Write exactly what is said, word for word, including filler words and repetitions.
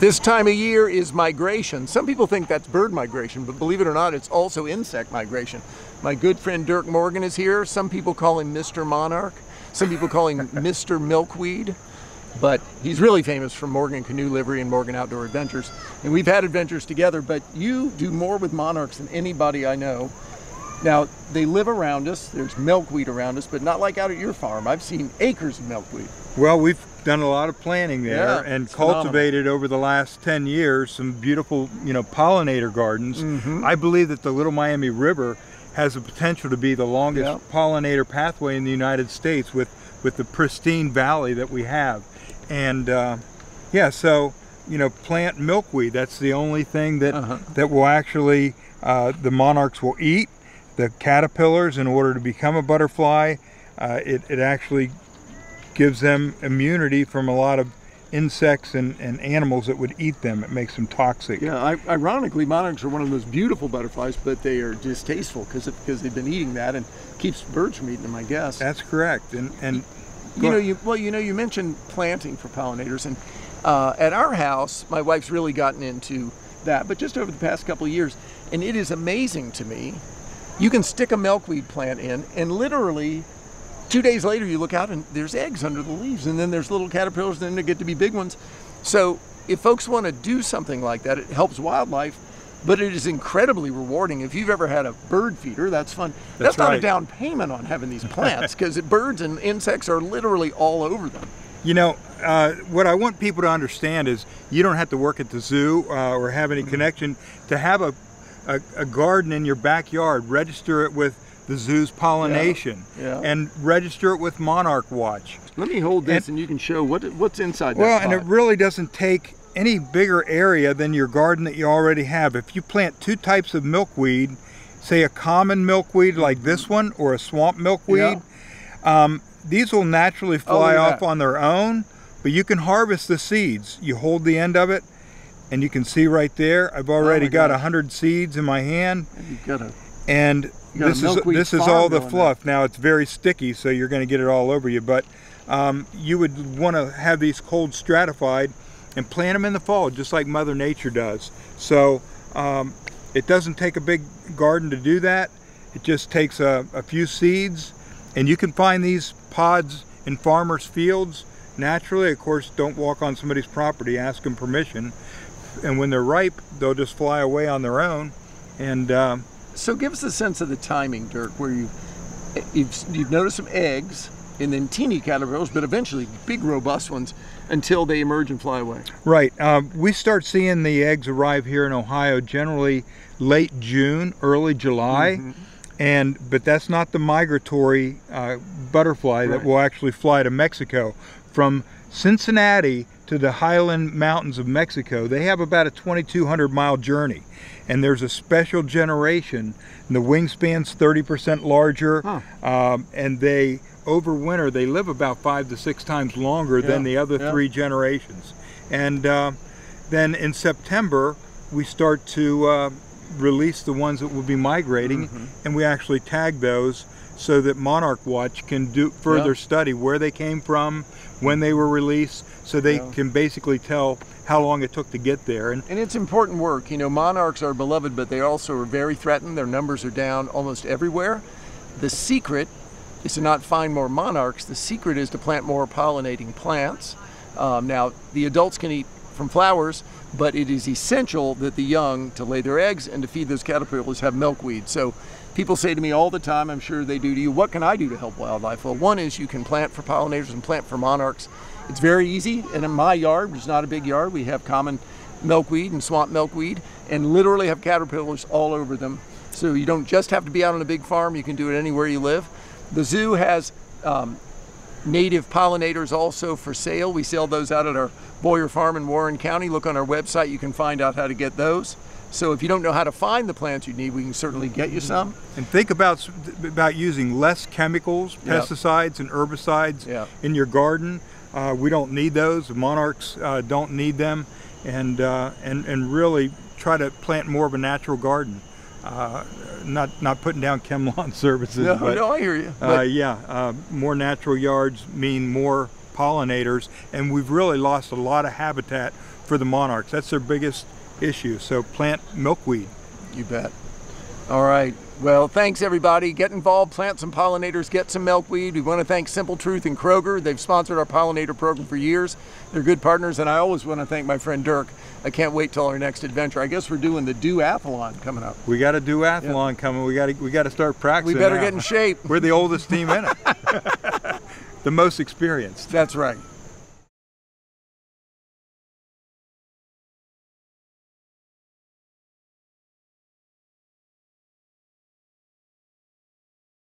This time of year is migration. Some people think that's bird migration, but believe it or not, it's also insect migration. My good friend Dirk Morgan is here. Some people call him Mister Monarch. Some people call him Mister Milkweed. But he's really famous for Morgan Canoe Livery and Morgan Outdoor Adventures. And we've had adventures together, but you do more with monarchs than anybody I know. Now, they live around us. There's milkweed around us, but not like out at your farm. I've seen acres of milkweed. Well, we've done a lot of planting there, yeah, and cultivated phenomenal. Over the last ten years some beautiful, you know, pollinator gardens. Mm-hmm. I believe that the Little Miami River has the potential to be the longest yeah. pollinator pathway in the United States with, with the pristine valley that we have. And uh, yeah, so, you know, plant milkweed. That's the only thing that, uh-huh. that will actually, uh, the monarchs will eat. The caterpillars, in order to become a butterfly, uh, it, it actually gives them immunity from a lot of insects and, and animals that would eat them. It makes them toxic. Yeah, I, ironically, monarchs are one of those beautiful butterflies, but they are distasteful because because they've been eating that, and keeps birds from eating them, I guess. That's correct. And and you know, you well, you know, you mentioned planting for pollinators, and uh, at our house, my wife's really gotten into that, but just over the past couple of years, and it is amazing to me. You can stick a milkweed plant in, and literally two days later you look out and there's eggs under the leaves, and then there's little caterpillars, and then they get to be big ones. So if folks want to do something like that, it helps wildlife, but it is incredibly rewarding. If you've ever had a bird feeder, that's fun. That's, that's not right. a down payment on having these plants, because birds and insects are literally all over them. You know, uh, what I want people to understand is you don't have to work at the zoo uh, or have any mm-hmm. connection to have a A, a garden in your backyard. Register it with the zoo's pollination, yeah, yeah. and register it with Monarch Watch. Let me hold this, and, and you can show what what's inside. Well, that and pot. It really doesn't take any bigger area than your garden that you already have. If you plant two types of milkweed, say a common milkweed like this one, or a swamp milkweed, yeah. um, these will naturally fly oh, yeah. off on their own. But you can harvest the seeds. You hold the end of it. And you can see right there, I've already oh got one hundred seeds in my hand. You've got a, and this is this is all the fluff. Now it's very sticky, so you're going to get it all over you. But um, you would want to have these cold stratified and plant them in the fall, just like Mother Nature does. So um, it doesn't take a big garden to do that. It just takes a, a few seeds. And you can find these pods in farmers' fields naturally. Of course, don't walk on somebody's property. Ask them permission. And when they're ripe, they'll just fly away on their own. And um, so give us a sense of the timing, Dirk, where you, you've, you've noticed some eggs and then teeny caterpillars, but eventually big, robust ones until they emerge and fly away. Right. Um, we start seeing the eggs arrive here in Ohio generally late June, early July. Mm-hmm. And but that's not the migratory uh, butterfly right. that will actually fly to Mexico. From Cincinnati to the Highland Mountains of Mexico, they have about a twenty-two hundred mile journey, and there's a special generation, and the wingspan's thirty percent larger, huh. um, and they overwinter. They live about five to six times longer yeah. than the other yeah. three generations. And uh, then in September, we start to uh, release the ones that will be migrating, mm-hmm. and we actually tag those so that Monarch Watch can do further yeah. study where they came from, when they were released, so they yeah. can basically tell how long it took to get there. And, and it's important work. You know, monarchs are beloved, but they also are very threatened. Their numbers are down almost everywhere. The secret is to not find more monarchs. The secret is to plant more pollinating plants. Um, now, the adults can eat from flowers, but it is essential that the young, to lay their eggs and to feed those caterpillars, have milkweed. So people say to me all the time, I'm sure they do to you, what can I do to help wildlife? Well, one is you can plant for pollinators and plant for monarchs. It's very easy, and in my yard, which is not a big yard, we have common milkweed and swamp milkweed, and literally have caterpillars all over them. So you don't just have to be out on a big farm, you can do it anywhere you live. The zoo has um, native pollinators also for sale. We sell those out at our Boyer farm in Warren County. Look on our website, you can find out how to get those. So if you don't know how to find the plants you need, we can certainly get you some. And think about about using less chemicals, yep. pesticides and herbicides yep. in your garden. Uh, we don't need those. The monarchs uh, don't need them. And, uh, and, and really try to plant more of a natural garden. Uh, not not putting down chem lawn services. No, but, no, I hear you. But, uh, yeah, uh, more natural yards mean more pollinators, and we've really lost a lot of habitat for the monarchs. That's their biggest issue. So plant milkweed. You bet. All right. Well, thanks everybody. Get involved, plant some pollinators, get some milkweed. We want to thank Simple Truth and Kroger. They've sponsored our pollinator program for years. They're good partners, and I always want to thank my friend Dirk. I can't wait till our next adventure. I guess we're doing the duathlon coming up. We got a duathlon yep. coming. We got to, we got to start practicing. We better now. Get in shape. We're the oldest team in it. The most experienced. That's right.